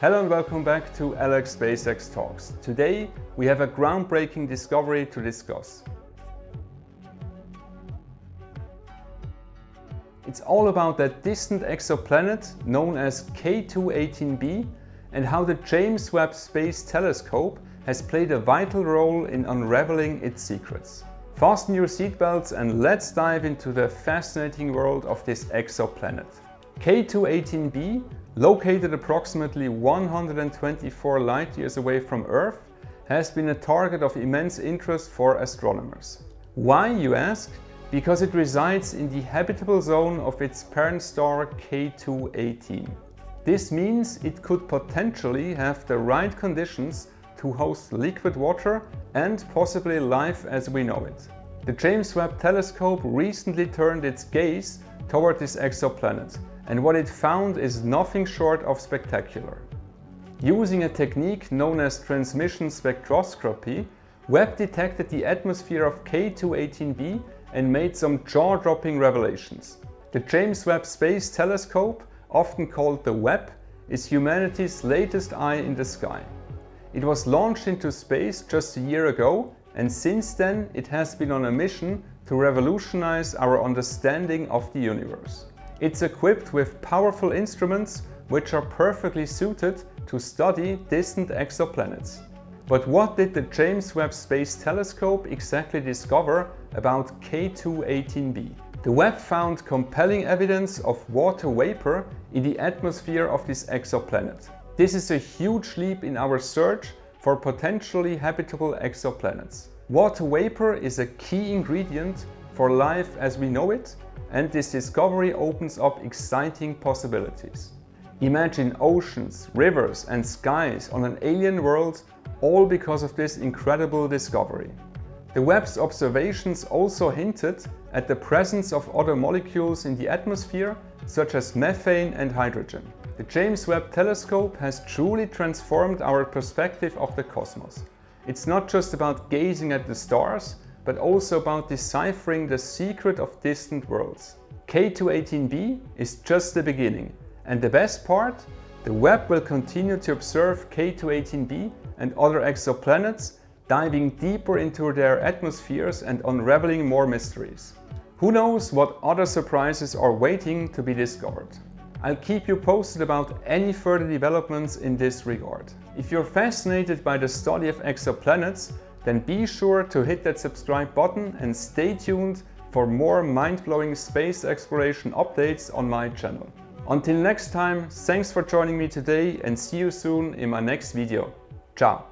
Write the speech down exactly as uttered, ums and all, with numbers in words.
Hello and welcome back to AleX's SpaceX Talks. Today we have a groundbreaking discovery to discuss. It's all about that distant exoplanet known as K two eighteen b and how the James Webb Space Telescope has played a vital role in unraveling its secrets. Fasten your seatbelts and let's dive into the fascinating world of this exoplanet. K two eighteen b, located approximately one hundred twenty-four light years away from Earth, has been a target of immense interest for astronomers. Why, you ask? Because it resides in the habitable zone of its parent star K two eighteen. This means it could potentially have the right conditions to host liquid water and possibly life as we know it. The James Webb Telescope recently turned its gaze toward this exoplanet, and what it found is nothing short of spectacular. Using a technique known as transmission spectroscopy, Webb detected the atmosphere of K two eighteen b and made some jaw-dropping revelations. The James Webb Space Telescope, often called the Webb, is humanity's latest eye in the sky. It was launched into space just a year ago, and since then it has been on a mission to revolutionize our understanding of the universe. It's equipped with powerful instruments which are perfectly suited to study distant exoplanets. But what did the James Webb Space Telescope exactly discover about K two eighteen b? The Webb found compelling evidence of water vapor in the atmosphere of this exoplanet. This is a huge leap in our search for potentially habitable exoplanets. Water vapor is a key ingredient for life as we know it, and this discovery opens up exciting possibilities. Imagine oceans, rivers and skies on an alien world, all because of this incredible discovery. The Webb's observations also hinted at the presence of other molecules in the atmosphere, such as methane and hydrogen. The James Webb Telescope has truly transformed our perspective of the cosmos. It's not just about gazing at the stars, but also about deciphering the secret of distant worlds. K two eighteen b is just the beginning. And the best part? The Webb will continue to observe K two eighteen b and other exoplanets, diving deeper into their atmospheres and unraveling more mysteries. Who knows what other surprises are waiting to be discovered? I'll keep you posted about any further developments in this regard. If you're fascinated by the study of exoplanets, then be sure to hit that subscribe button and stay tuned for more mind-blowing space exploration updates on my channel. Until next time, thanks for joining me today and see you soon in my next video. Ciao!